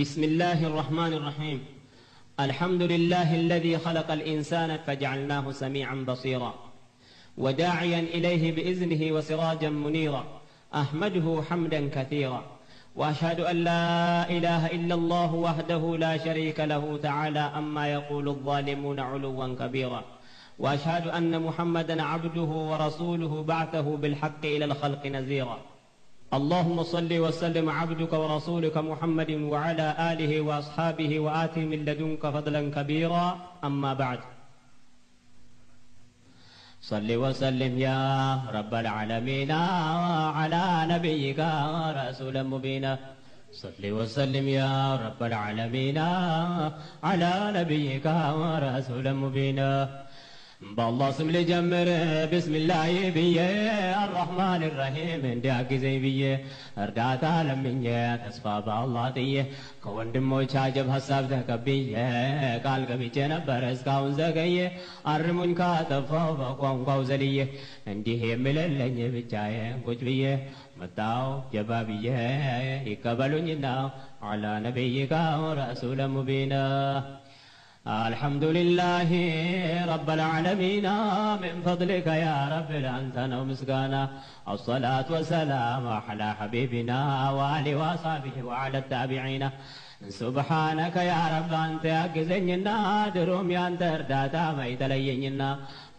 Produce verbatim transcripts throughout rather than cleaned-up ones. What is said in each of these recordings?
بسم الله الرحمن الرحيم. الحمد لله الذي خلق الإنسان فجعلناه سميعا بصيرا وداعيا إليه بإذنه وسراجا منيرا، أحمده حمدا كثيرا، وأشهد أن لا إله إلا الله وحده لا شريك له تعالى أما يقول الظالمون علوا كبيرا، وأشهد أن محمدا عبده ورسوله بعثه بالحق إلى الخلق نذيرا. اللهم صل وسلم عبدك ورسولك محمد وعلى آله وأصحابه وآت من لدنك فضلا كبيرا، أما بعد. صل وسلم يا رب العالمين على نبيك رسول مبين، صل وسلم يا رب العالمين على نبيك رسول مبين. بالله اسم لي جمر بسم الله بيه الرحمن الرحيم انداك زي بيه اردات لمنيه تسفى بالله تيه كوندموች አጀብ ሐሳብ ተቀብዬ ቃል ገብቼ ነበር እስካሁን ዘገየ አርሙኝ ካጠፋው በቋንቋው ዘልዬ እንዲህ የምልልኝ ብቻዬ ቁጭ ብዬ መጣው ጀባብዬ ይቀበሉኝና አላ ነብይካ ረሱል ሙቢና. الحمد لله رب العالمين من فضلك يا رب الأنسان ومسكانا، الصلاة والسلام على حبيبنا وآله وصحبه وعلى التابعين. سبحانك يا رب أنت أكزننا دروم يا أنت أرداتا ما يتليننا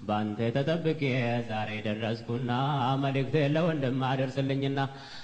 بأنت تتبكي زاري درسكنا ملك ذلو اندما درسلننا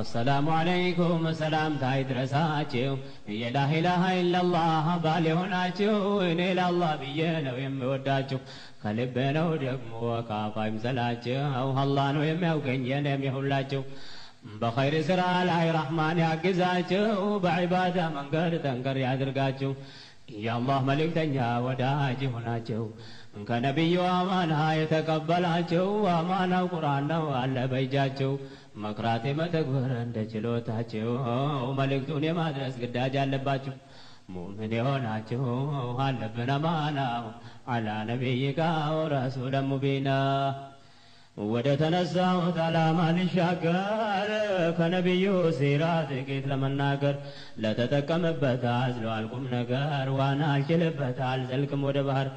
السلام عليكم السلام تاي درساتيو يا لا اله الا الله بالهوناتيو ان الى الله بينو يموداتيو كلبنو ደግሞ ካፋይም ዘላቸው አላህ ነው የሚያውቀኝ የኔም ይሁላቸው በخير ስራ ላይ رحማን ያግዛቸው በዒባዳ መንገድ ተንገር ያድርጋቸው يا الله መልእክተኛ ወዳጅ ይሁናቸው ከነብዩ አማና የተቀበላቸው አማና ቁርአን ነው አለበጃቸው መክራቴ መተግበር እንደችሎታቸው መልእክቱን የማድረስ ግዳጅ አለባችሁ ሙእሚን ሆናችሁ አለብን አማና አላ ነብይካ ወራሱል ሙቢና. ወደ ተነሳው ተላማን ሻገር ከነብዩ ሲራ ጥቂት ለመናገር ለተጠቀመበት አዝሎ አልቁም ነገር ዋና አልችልበት አልዘልቅም ወደ ባህር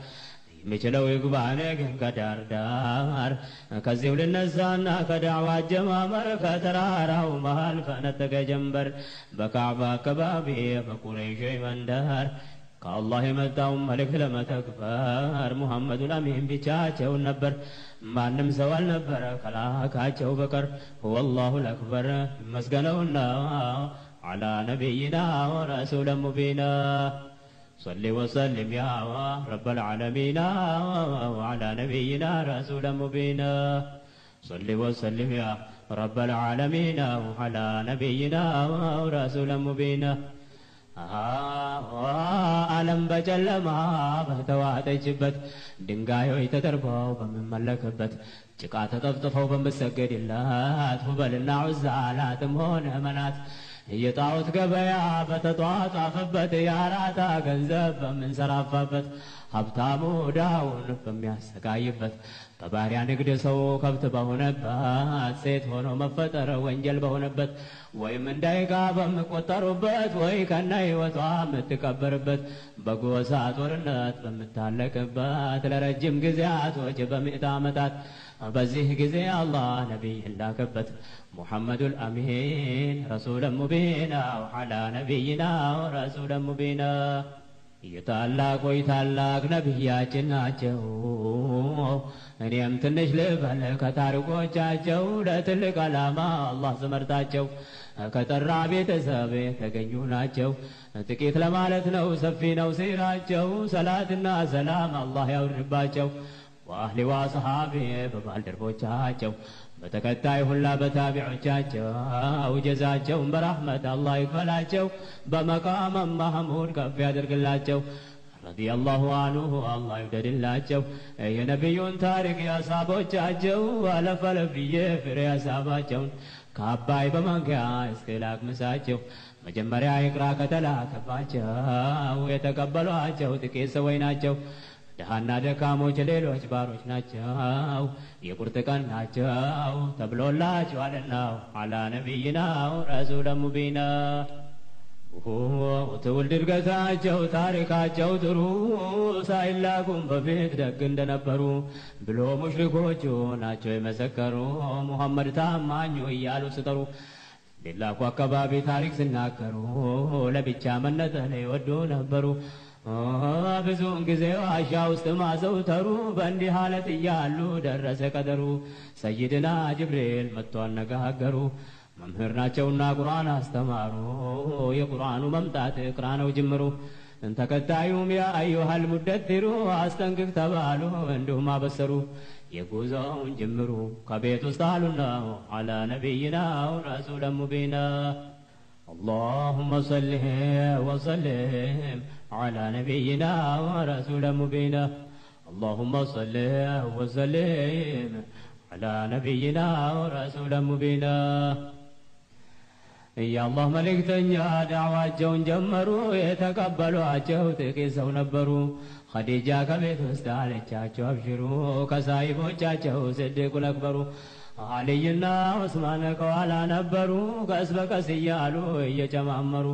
مثل ويقبانك كدار دار كزيو للنزانا كدعوة جمامر كترارا ومهال كانتك جنبر بكعبا كبابي بقريشي من دار كالله مدعو ملك لما تكبر محمد الأمين بيشاچه ونبر ما نمسو النبر كلاكاچه بكر هو الله الأكبر مسجنونا على نبينا ورسول مبينا. صل وسلم يا رب العالمين وعلى نبينا رسول مبينا، صل وسلم يا رب العالمين وعلى نبينا رسول مبينا. عالم بجلما بتواتجبت ድንጋዩ ተደርባው በመመለከበት ጭቃ ተጠፍጥፈው በመሰገድላት ሁበልና ዑዛላት ሆነ መናት የጣውት ገበያ በተጧጧፈበት ያራታ ገንዘብ በመንሰራፋበት ሀብታሙ ዳውን በሚያሰቃይበት በባሪያ ንግድ ሰው ከብት በሆነበት ሴት ሆኖ መፈጠር ወንጀል በሆነበት ወይም እንዳይጋ በመቆጠሩበት ወይ ከናይ ወጣ መተከበርበት በጎሳ ጦርነት በመታለቀበት ለረጅም ጊዜያት ወጀ በሚዕት ዓመታት በዚህ ጊዜ አላህ ነብይ ላከበት ሙሐመዱል አሚን ረሱል ሙቢና ወዐላ ነብይና ረሱል ሙቢና የታላቅ ወይ ታላቅ ነብያችን ናቸው እኔም ትንሽ ልበል ከታሪኮቻቸው ለትልቅ ዓላማ አላህ ዘመርታቸው ከጠራ ቤተሰብ የተገኙ ናቸው ጥቂት ለማለት ነው ሰፊ ነው ሲራቸው ሰላትና ሰላም አላህ ያውርድባቸው وأهل وأصحابه ببالدربوچاچو بتكتاي هلا بتابعوچاچو وجزاچو برحمة الله يكفلاچو بمقام محمود كف يادرگلاچو رضي الله عنه الله يدري الله جو أي نبي تارك يا سابو جو على فلفية فريا سابا جو كاباي بمانجا استلاك مساجو مجمري عقرا كتلا كباجا ويتقبلوا جو تكيس ويناجو دهان نادكا موجليل وجباروش ناجاو يبرتكن ناجاو تبلو لاجو على نبينا رسول مبينا وتولد رجعاجو تاركاجو درو سايلاكم بفيت دقن دنبرو بلو مشركوجو ناجو يمسكرو محمد تامانيو يالو سترو لله كوكبابي تاريخ سناكرو لبيتشا منته ليودو نبرو ብዙን ጊዜ አሻ ውስጥ ማዘውተሩ በእንዲህ ሐለት ያሉ ደረሰ ቀደሩ ሰይድና ጅብሪል መጥቶ አነጋገሩ መምህር ናቸውና ቁርአን አስተማሩ የቁርአኑ መምጣት ቁርአኑ ጅምሩ ተከታዩም ያ አዩሃል ሙደትሩ አስተንግፍ ተባሉ እንዲሁም አበሰሩ የጉዞውን ጅምሩ ከቤት ውስጥ አሉና አላ ነብይና ረሱል ሙቢና اللهم صل وسلم على نبينا ورسول مبينا اللهم صل وسلم على نبينا ورسول مبينا يا الله ملك تنيا دعواجون جمرو يتقبلوا عجو تكيسو نبرو خديجة كبيت وستعالجاجو أبشرو كسايبو جاجو صدقوا الأكبرو علينا عثمان كوالا نبرو كسب كسيالو يجمعمرو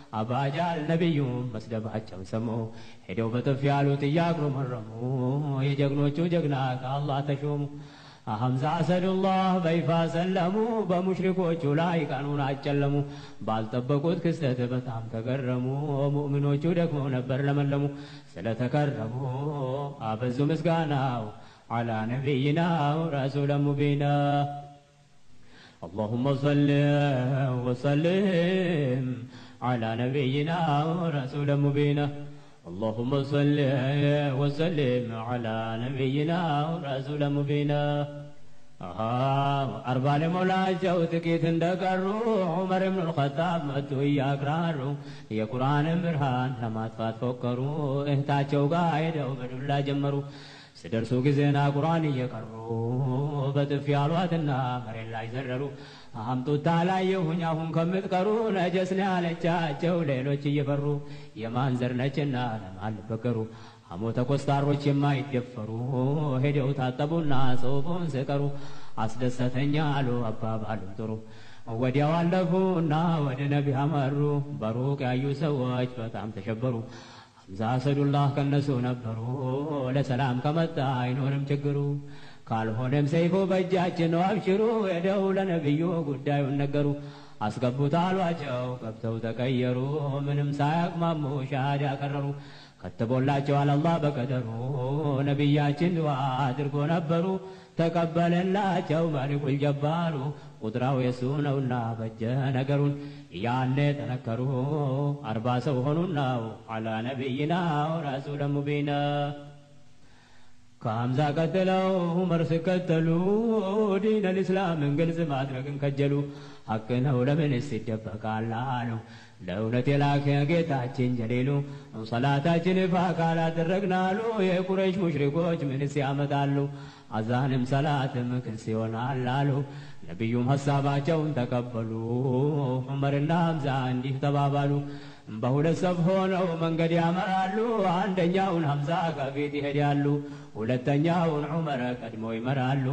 አባጃል ነብዩ መስደባቸው ሰሙ ሄደው በተፍያሉ ጥያቅሩ መረሙ የጀግኖቹ ጀግና አላህ ተሾሙ حمزة أسد الله بيفا سلموا بمشركوش لاي كانوا نعجلموا بالطبقوت كستة بتعم تكرموا مؤمنوش دكموا نبر لملموا سلتكرموا أبزوا مسقاناو على نبينا رسول مبينا اللهم صل وسلم على نبينا رسول مبينا اللهم صل وسلم على نبينا ورسول مبينا أها أربع مولا جوت كيت اندقروا عمر بن الخطاب متو يقراروا يا قرآن برهان لما تفكروا اهتاجوا قاعدوا بدلا جمروا سدرسوا كزينا قرآن يقروا بتفيالواتنا مرين لا يزرروا أهمتو تالايو هنياهم كمذكروا نجسنا لجاجوا ليلوش يفروا የማንዘር ነጭና አልበከሩ አሞተ ኮስታሮች የማይደፈሩ ሄደው ታጠቡና ጾቦን ዘቀሩ አስደሰተኛ አሉ አባባሉ ጥሩ ወዲያው አለፉና ወደ ነብይ አመሩ በሩቅ ያዩ ሰዎች በጣም ተሸበሩ حمزة أسد الله ከነሱ ነበሩ ለሰላም ከመጣ አይኖርም ችግሩ ካልሆነም ሰይፎ በእጃችን ነው አብሽሩ ሄደው ለነብዩ ጉዳዩን ነገሩ አስገቡታል ዋቸው ከብተው ተቀየሩ ምንም ሳይቅማሙ ሻዳ ቀረሩ ከተቦላቸው አላህ በቀደሩ ነብያችን ዱዓ አድርጎ ነበሩ ተቀበለላቸው ማሪኩል ጀባሩ ቁድራው የሱ ነውና በጀ ነገሩን ያኔ ተነከሩ አርባ ሰው ሆኑና አላ ነብይና ረሱል ሙቢና ከሐምዛ ቀጥለው ዑመር ሲከተሉ ዲን አልእስላምን ግልጽ ማድረግን ከጀሉ አከነ ወለምን ሲደበቃላሉ ለውነት የላከ ጌታችን ጀሌሉ ሶላታችን ፋካላ ተረግናሉ የቁረይሽ ሙሽሪኮች ምን ሲያመጣሉ አዛንም ሰላትም ከሲዮናላሉ ነብዩም ሐሳባቸውን ተቀበሉ ዑመርና ሐምዛ እንዲህ ተባባሉ በሁለት ሰብ ሆነው መንገድ ያመራሉ አንደኛውን ሐምዛ ከፊት ይሄዳሉ ሁለተኛውን ዑመር ቀድሞ ይመራሉ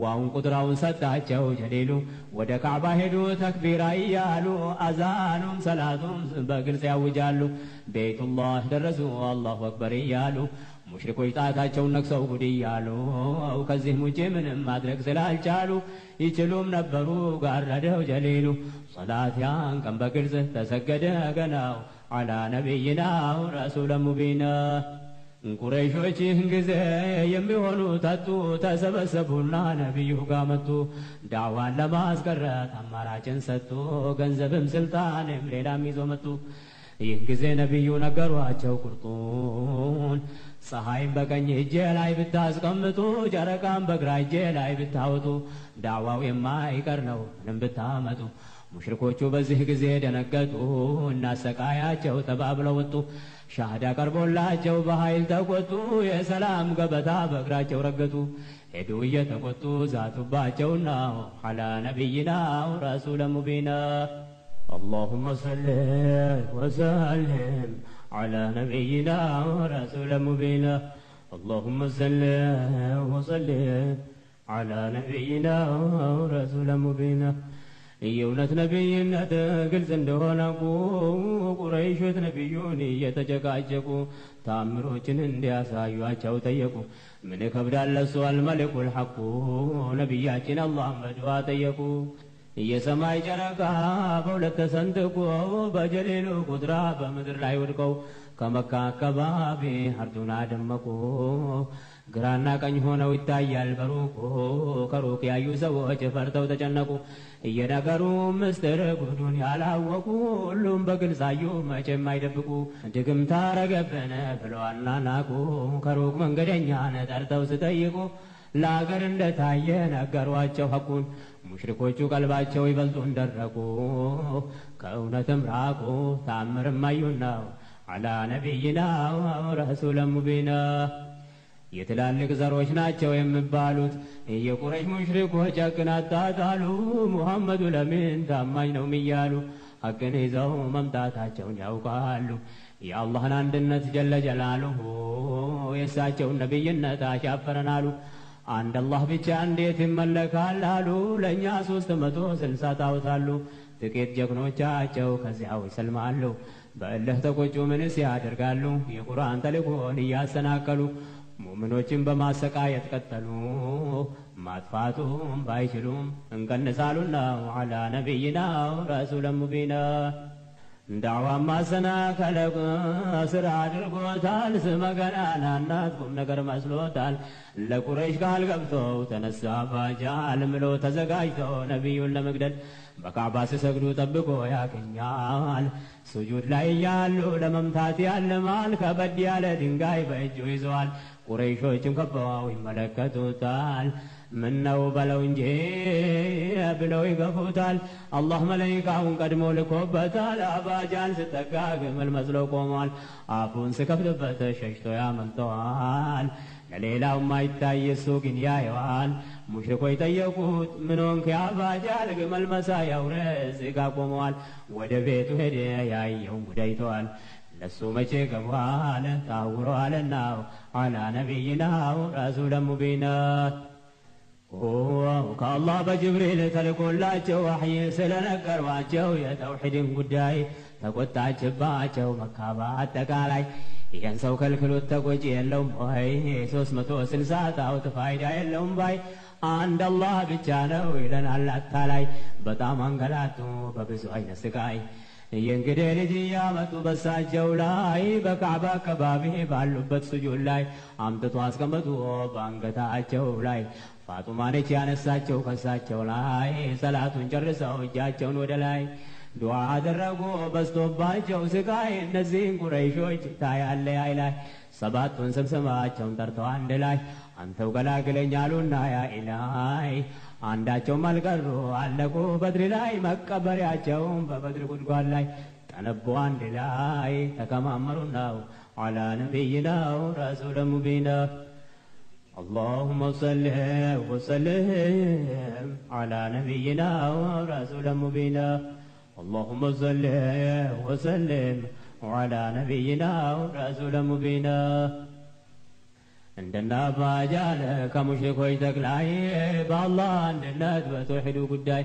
وهم قدروا صدّعوا جليلوا ودكعب هدوا تكبيرا يالوا أذانهم صلاتهم بقل سيوجالوا بيت الله درسوا الله أكبر يالوا مشركوا يتعتشوا نكسوا قدي يالوا وكزهم جمن ما أدرك سلال جالوا يجلوا منبروا قردوا جليلوا صلاة يانكم بقل ستسجدوا قناوا على نبينا ورسول مبينا قريشوچ እንግዜ የሚሆኑት አጡ ተሰበሰቡና ነብዩ ጋር መጡ ዳዋን ለማስቀረት አማራጭን ሰጡ ገንዘብም ስልጣንም ሌላም ይዞ መጡ እንግዜ ነብዩ ነገሯቸው ቁርጡን ፀሐይን በቀኝ እጄ ላይ ብታስቀምጡ ጨረቃን በግራ እጄ ላይ ብታወጡ ዳዋው የማይቀር ነው ምንም ብታመጡ ሙሽሪኮቹ በዚህ ጊዜ ደነገጡ እና ሰቃያቸው ተባብለው ወጡ ሻሃዳ ቀርቦላቸው በኃይል ተቆጡ የሰላም ገበታ በግራቸው ረገጡ ሄዱ እየተቆጡ ዛቱባቸውና ሐላ ነብይና ረሱል ሙቢና اللهم صل وسلم على نبينا ورسول مبينا اللهم صل وسلم على نبينا ورسول مبينا የውነት ነብይነት ግልጽ እንደሆነው ቁረይሾች ነብዩን እየተጨቃጨቁ ታምሮችን እንዲያሳዩአቸው ጠየቁ ምን ከብዳለሱ አልመልኩል ሐቁ ነብያችን አላህ መድዋ ጠየቁ የሰማይ ጨረቃ በሁለት ተሰንጥቆ በጀሌሉ ቁድራ በመድር ላይ ወድቀው ከመካ ከባቢ አርዱና ደመቁ ግራና ቀኝ ሆነው ይታያል በሩቁ ከሩቅ ያዩ ሰዎች ፈርተው ተጨነቁ እየነገሩ ምስጥር ጉዱን ያላወቁ ሁሉም በግልጽ አዩ መቼም አይደብቁ ድግም ታረገብነ ብለዋልና ናቁ ከሩቅ መንገደኛን ጠርተው ሲጠይቁ ለአገር እንደታየ ነገሯቸው ሐቁን ሙሽሪኮቹ ቀልባቸው ይበልጡን ደረቁ ከእውነትም ራቁ ታምርም አዩና አላ ነብይና ወረሱል ሙቢና የትላልቅ ዘሮች ናቸው የሚባሉት የቁረይሽ ሙሽሪኮች አቀናጣጣሉ መሐመድ ለምን ታማኝ ነው የሚያሉ አገኔ ዘው መምጣታቸውን ያውቃሉ የአላህን አንድነት ጀለ ጀላሉሁ የሳቸውን ነብይነት አሻፈረናሉ አንድ አላህ ብቻ እንዴት ይመለካል አሉ ለኛ ሶስት መቶ ስልሳ ታውታሉ ጥቂት ጀግኖቻቸው ከዚያው ይሰልማሉ በእልህ ተቆጩ ምንስ ያደርጋሉ የቁርአን ተልእኮን ያሰናከሉ ሙእሚኖችን በማሰቃየት ቀጠሉ ማጥፋቱም ባይችሉም እንቀነሳሉና አላ ነብይና ረሱል ሙቢና ዳዋ ማሰናከለ ስራ አድርጎታል ስመገናና እናትኩም ነገር መስሎታል ለቁረይሽ ቃል ገብተው ተነሳ ባጃል ምሎ ተዘጋጅተው ነብዩን ለመግደል በካዕባ ሲሰግዱ ጠብቆ ያገኛል ሱጁድ ላይ ያሉ ለመምታት ያለማል ከበድ ያለ ድንጋይ በእጁ ይዘዋል ቁረይሾችም ከበዋው ይመለከቱታል ምነው በለው እንጂ ብለው ይገፉታል አላህ መላእክቱን ቀድሞ ልኮበታል አባጃል ስተጋግመል መስሎ ቆሟል አፉን ስከፍትበት ሸሽቶ ያመልጠዋል ለሌላው ማይታይ እሱ ግን ያየዋል ሙሽሪኮች ጠየቁት ምን ሆንክ አባጃል ግመል መሳያው ረስ ጋቆሟል ወደ ቤቱ ሄደ ያየው ጉዳይቷል ለሱ መቼ ገባለ ታውሯልና አላ ነብይና ረሱል ሙቢና ከአላህ በጅብሪል ተልኮላቸው ወሕይ ስለነገሯቸው የተውሂድን ጉዳይ ተቆጣችባቸው መካ በአጠቃላይ ይህን ሰው ከልክሎት ተቆጪ የለውም ወይ ሶስት መቶ ስልሳ ታውት ፋይዳ የለውም ባይ አንድ አላህ ብቻ ነው ይለናል አታላይ በጣም አንገላቱ በብዙ አይነት ስቃይ የእንግዲህ ልጅ ያመጡ በሳቸው ላይ በካዕባ አካባቢ ባሉበት ሱጁድ ላይ አምጥቶ አስቀመጡ በአንገታቸው ላይ ፋጡማነች ያነሳቸው ከሳቸው ላይ ሰላቱን ጨርሰው እጃቸውን ወደ ላይ ዱዓ አደረጉ በስቶባቸው ስቃይ እነዚህን ቁረይሾች ታያለ አይላይ ሰባቱን ስብስባቸውን ጠርተው አንድ ላይ አንተው ገላግለኝ አሉና ያ ኢላሂ አንዳቸው ማልቀሩ አለቁ በድር ላይ መቀበሪያቸው በበድር ጉድጓድ ላይ ተነቦ አንድ ላይ ተከማመሩና አላ ነብይና ረሱል ሙቢና اللهم صل وسلم على نبينا ورسول مبينا اللهم صل وسلم على نبينا ورسول مبينا عندنا فاجال كمشكوي تكلاي بالله عندنا بتوحد وقداي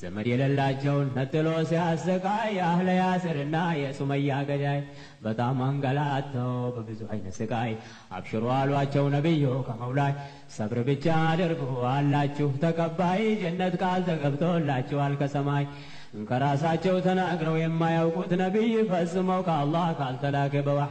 زمر يللاجون نتلو سياسكاي اهل ياسرنا يا سميا قجاي بتام انغلاتو ببዙ عين سكاي ابشروا قالواچو نبيو كمولاي صبر ብቻ አድርጉ አላችሁ ተቀባይ ጀነት ቃል ተገብቶላችኋል ከሰማይ እንከራሳቸው ተናግረው የማያውቁት ነብይ ፈጽመው ከአላህ ካልተላከ በዋህ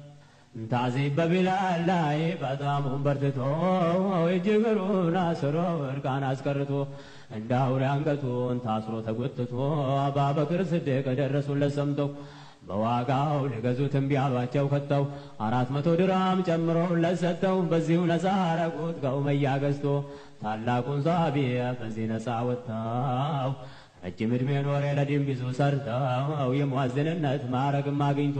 تعذيب بلال لاي بطامهم برتتو ويجبروا ناصروا وركان اسكرتو انداوري انقتو انتاصروا تقوتتو ابا بكر صديق درسوا لسمتو በዋጋው ለገዙትም ቢያሏቸው ከተው አራት መቶ ድራም ጨምሮ ለሰጠው በዚሁ ነፃ አረጉት ከኡመያ ገዝቶ ታላቁን ዛቢ በዚህ ነፃ ወጣው አጅምድ መኖር ያለደም ብዙ ሰርተው የሙአዘንነት ማረግም አግኝቶ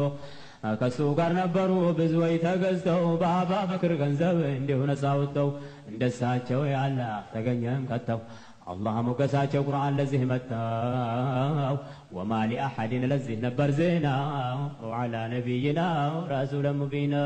ከሱ ጋር ነበሩ ብዙ ይተገዝተው ባባ በክር ገንዘብ እንዲሁ ነፃ ወጣው እንደሳቸው ያለ ተገኘም ከተው اللهم كساچ القران لذه متاو وما لاحد لذه نبر زينا وعلى نبينا رسولا مبينا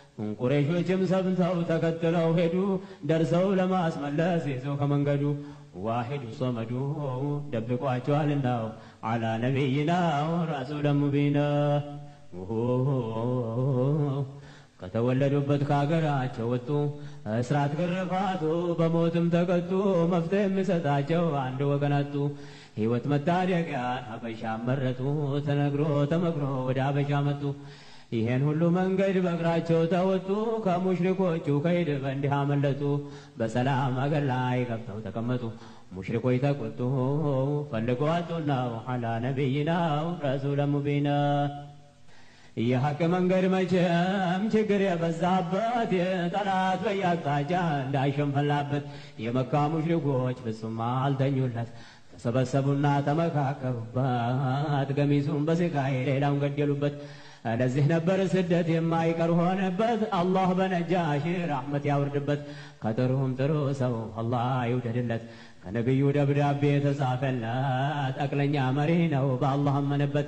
قريشوچም ሰብንተው ተከተለው ሄዱ ደርሰው ለማስመለስ ይዘው ከመንገዱ واحد الصمد ደብቋቸው አለናው على نبينا ورسولا مبينا ከተወለዱበት ካገራቸው ወጡ እስራት ግርፋቱ በሞትም ተቀጡ መፍትሄ የሚሰጣቸው አንድ ወገናቱ ህይወት መታደጊያ ሀበሻ መረጡ ተነግሮ ተመክሮ ወደ ሀበሻ መጡ ይሄን ሁሉ መንገድ በእግራቸው ተወጡ ከሙሽሪኮቹ ከይድ በእንዲህ አመለጡ በሰላም አገር ላይ ገብተው ተቀመጡ ሙሽሪኮች ተቆጡ ፈልጓቱና ሐላ ነብይና ረሱላ ሙቢና يا حكم انغر مجم چگر يبزابات طلعت بياقاجا داشم فلابت يا مكه مشركوچ بسمال دنيولت تسبسبونا تمكاكبات قميصون بسكاي ليلام قدلوبت ለዚህ ነበር ስደት የማይቀር ሆነበት አላህ በነጃሽ ረህመት ያወርድበት ከጥሩም ጥሩ ሰው አላህ ይውደድለት ከነብዩ ደብዳቤ ተጻፈለት አቅለኛ መሪ ነው በአላህ አመነበት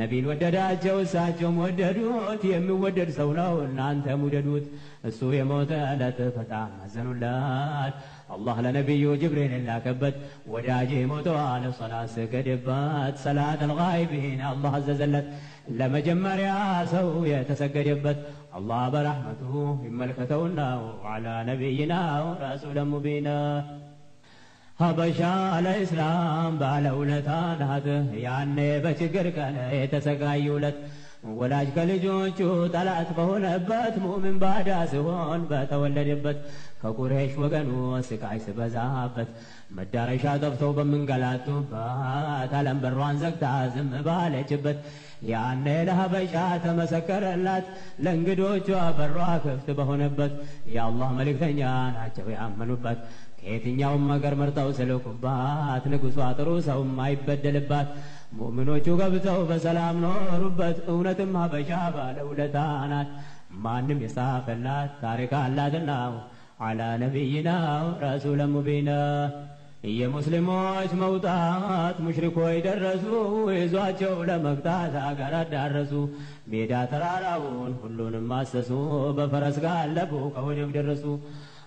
ነብዩን ወደዳቸው እሳቸውም ወደዱት የሚወደድ ሰው ነው እናንተም ውደዱት እሱ የሞተ ዕለት ፈጣን አዘኑላት አላህ ለነብዩ ጅብሪል ላከበት ወዳጄ ሞተዋል ሶላት ስገድባት ሰላት አልጋይብን አላህ አዘዘለት ለመጀመሪያ ሰው የተሰገደበት አላህ በረህመቱ ይመልከተውና على نبينا ورسولا مبينا ሀበሻ ለእስላም ባለውለታናት ያኔ በችግር ቀን የተሰቃዩለት ወላጅ ከልጆቹ ጠላት በሆነበት ሙእሚን ባዳ ሲሆን በተወለደበት ከቁረይሽ ወገኑ ስቃይ ሲበዛበት መዳረሻ ጠፍተው በመንገላቱበት ዓለም በሯን ዘግታ ዝም ባለችበት ያኔ ለሀበሻ ተመሰከረላት ለእንግዶቹ በሯ ክፍት በሆነበት የአላህ መልእክተኛ ናቸው ያመኑበት ከየትኛው ማገር መርጣው ሰለኩባት ንጉሷ ጥሩ ሰው ማይበደልባት ሙእሚኖቹ ገብተው በሰላም ኖሩበት እውነትም ሀበሻ ባለውለታናት ማንም የሳፈላት ታሪክ አላትና على نبينا ورسولا مبينا يا مسلموች መውጣት ሙሽሪኮች ደረሱ ይዟቸው ለመግታት አገር አዳረሱ ሜዳ ተራራውን ሁሉንም ማሰሱ በፈረስ ጋለቡ ከወጀብ ደረሱ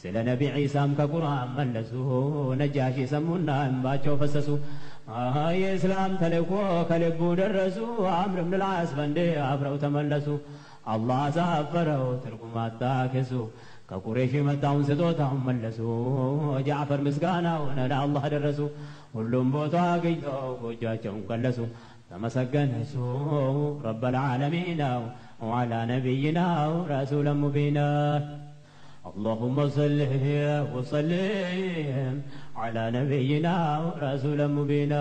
سل نبي عيسام كقرآن ملسو نجاشي سمونا انباچو فسسو آه يا اسلام تلقو كلبو درسو عمرو بن العاص بندي عبرو تملسو الله زعفرو ترقمات تاكسو كقريش متاون سدوتهم ملسو جعفر مسكانا ونال الله درسو ሁሉም ቦታ ገይተው ጎጃቸውን ቀለሱ ተመሰገነሱ رب العالمين وعلى نبينا رسول مبين اللهم صل وسلم على نبينا رسول مبين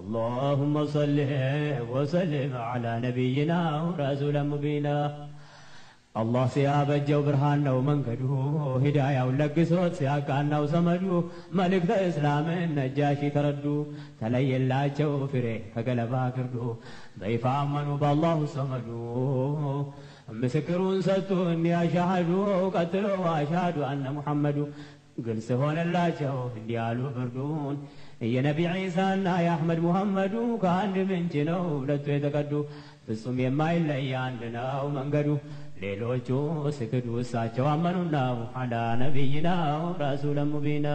اللهم صل وسلم على نبينا رسول مبين الله سيابجو برهان نو منقدو هدايا ولقسوت سياقان نو سمدو ملك ذا اسلام النجاشي تردو تلي الله جو فره فقلبا كردو ضيف آمنوا بالله سمدو مسكرون ستون يا شهدو قتلوا واشهدوا أن محمدو قلس هون الله جو انديالو بردون يا نبي عيسى يا أحمد محمدو كان من جنو لتو يتقدو بسم يمائل لأيان لناو منقدو ሌሎቹ ስግዱ እሳቸው አመኑና አላ ነብይና ረሱል ሙቢና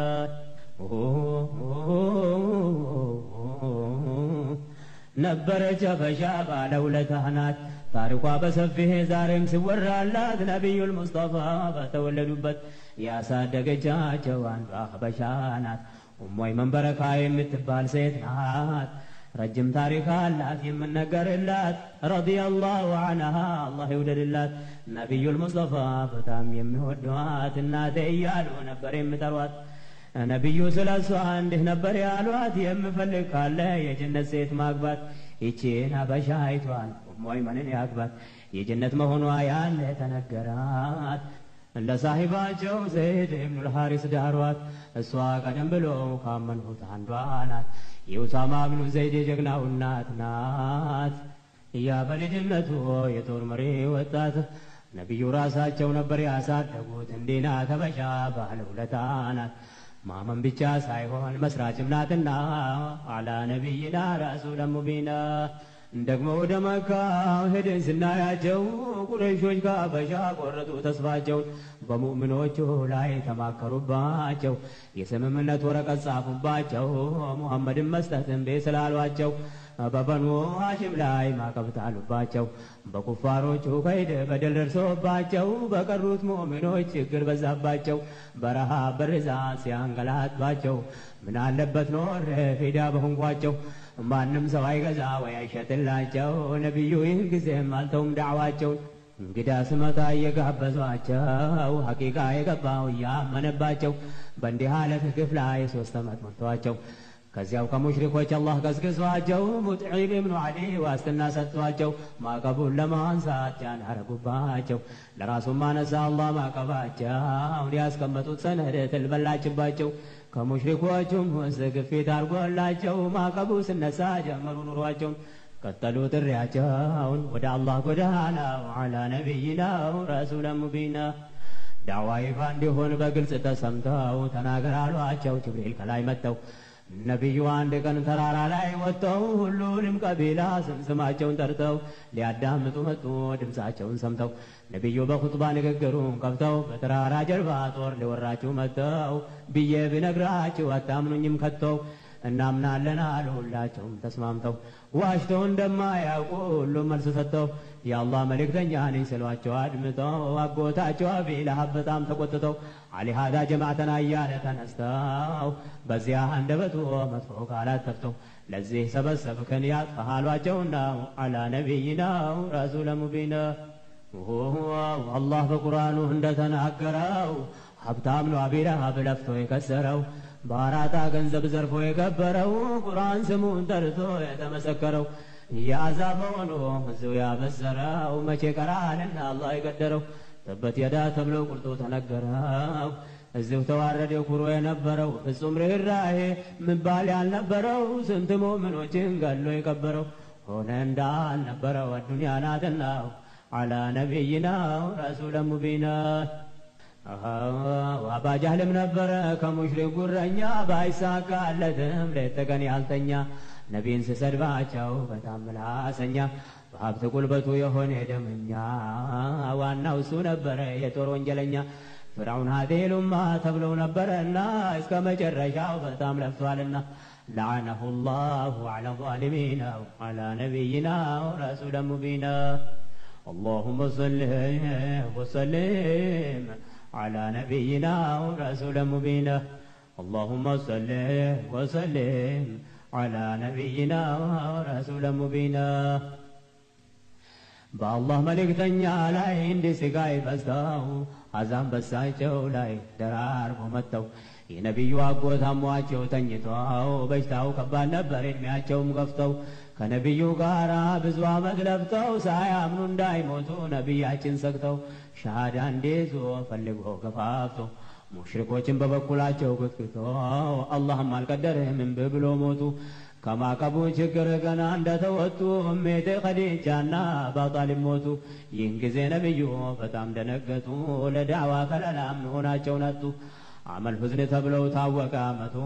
ነበረች አበሻ ባለውለታናት ታሪኳ በሰፊ ዛሬም ሲወራላት ነብዩል ሙስጠፋ በተወለዱበት ያሳደገቻቸው አንዷ አበሻ ናት። ኡሙይ መንበረካ የምትባል ሴት ናት። رجم تاريخها لا من نقرلات رضي الله عنها الله يودللات نبي المصطفى فتام يمي ودوات النات ايالو نبر يمتروات نبي سلاسو عنده نبر يالوات يمي فلقها لا يجنة سيت ماقبات يجينا بشايتوان اموي منين ياقبات يجنة مهنوا يان لتنقرات لصاحباچو زيد ابن الحارث داروات اسواق جنبلو كامنو تاندوانات የኡሳማ ኢብኑ ዘይድ የጀግናው እናት ናት። ያ በልጅነቱ የጦር መሪ ወጣት ነብዩ ራሳቸው ነበር ያሳደጉት። እንዴና ተበሻ ባለውለታ ናት። ማመን ብቻ ሳይሆን መስራችም ናትና አላ ነብይና ረሱል ሙቢና ደግሞ ወደ መካ ሄደን ስናያቸው ቁረይሾች ከአበሻ ቆረጡ ተስፋቸውን። በሙእሚኖቹ ላይ ተማከሩባቸው፣ የስምምነት ወረቀት ጻፉባቸው። ሙሐመድን መስጠትን በስላሏቸው በበኑ ሐሽም ላይ ማከብታሉባቸው። በኩፋሮቹ ከይደ በደል ደርሶባቸው በቀሩት ሙእሚኖች ችግር በዛባቸው። በረሃ በርዛ ሲያንገላታቸው ምን አለበት ኖር ሄዳ በሆንኳቸው። ማንም ሰው አይገዛ ወይ አይሸጥላቸው። ነብዩ ይህን ጊዜ ማልተውም ዳዕዋቸው። እንግዳ ስመታ እየጋበዟቸው ሐቂቃ የገባው ያመነባቸው። በእንዲህ አለት ክፍል ላይ ሶስት ዓመት ሞልቷቸው ከዚያው ከሙሽሪኮች አላህ ገዝግዟቸው። ሙጥዒም ኢብኑ አሊ ዋስትና ሰጥቷቸው ማዕቀቡን ለማንሳት ያን አረጉባቸው። ለራሱም አነሳ አላህ ማዕቀባቸው ያስቀመጡት ሰነድ ተልበላችባቸው። ከሙሽሪኮቹም ወዘግፊት አርጓላቸው። ማዕቀቡ ስነሳ ጀመሩ ኑሯቸው። ቀጠሉ ጥሪያቸውን ወደ አላህ ጎዳና አላ ነብይና ረሱል ሙቢና ዳዋይ ባንዲሆን በግልጽ ተሰምተው ተናገራሏቸው። ጅብሪል ከላይ መተው ነብዩ አንድ ቀን ተራራ ላይ ወጥተው ሁሉንም ቀቢላ ስምስማቸውን ጠርተው ሊያዳምጡ መጡ። ድምጻቸውን ሰምተው ነብዩ በኹጥባ ንግግሩን ከፍተው በተራራ ጀርባ ጦር ሊወራቸው መጥተው ብዬ ቢነግራችሁ አታምኑኝም ከተው እናምናለን አሉ። ሁላቸውም ተስማምተው ዋሽተው እንደማያውቁ ሁሉም መልስ ሰጥተው የአላህ መልእክተኛ ነኝ ስሏቸው አድምጠው አጎታቸው አቢለሀብ በጣም ተቆጥተው አሊ ሀዳ ጀማዓተና እያለ ተነስተው በዚያ አንደበቱ መጥፎ ቃላት ተፍተው ለዚህ ሰበሰብከን ያጥፋሏቸውና አላ ነቢይና ረሱል ሙቢና አላህ በቁርአኑ እንደተናገረው ሀብታም ነው አቢለሀብ ለፍቶ የከሰረው ባራታ ገንዘብ ዘርፎ የከበረው ቁርአን ስሙን ጠርቶ የተመሰከረው ያዛፈው ነው ዘው ያበሰረው መቼ ቀራንና አላህ ይቀደረው ተበት ያዳ ተብሎ ቁርጦ ተነገረው እዚው ተዋረደው ኩሮ የነበረው ፍጹም ርህራሄ ምን ባል ያልነበረው ስንት ሙእሚኖችን ጋሎ የከበረው ሆነ እንዳልነበረው ዱንያ ናትና አላ ነብይና ረሱል ሙቢና أبا جهل من نبره كمشري قرنيا بايساك الذم لتكن يالتنيا نبين سسر باچاو بتعمل حسنيا وهبت قلبته يهون دمنيا واناو سو نبره يتور وانجلنيا فرعون هذه الأمة تبلو نبرنا اسكما جرشاو بتعمل لفالنا لعنه الله على الظالمين وعلى نبينا ورسولا مبينا. اللهم صل وسلم على نبينا ورسول مبينا. اللهم صل وسلم على نبينا ورسول مبينا. بالله ملك تنيا لاي اندي سقاي بستاو عزام بساچو لاي درار ومتو የነብዩ አጎት አሟቸው ተኝቷው በሽታው ከባድ ነበር። እድሜያቸውም ገፍተው ከነብዩ ጋር ብዙ ዓመት ለፍተው ሳያምኑ እንዳይሞቱ ነብያችን ሰግተው ሻሃዳ እንዲይዙ ፈልጎ ገፋፍቶ ሙሽሪኮችን በበኩላቸው ገጥቶ አላህም አልቀደረህም ብሎ ሞቱ። ከማቀቡ ችግር ገና እንደተወጡ እመቴ ኸዲጃና አባጣሊም ሞቱ። ይህን ጊዜ ነብዩ በጣም ደነገጡ። ለዳዋ ከለላም ሆናቸው ነጡ። عمل حزن تبلو تاو قامتو